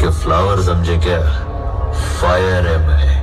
के फ्लावर समझे क्या? फायर है मैं।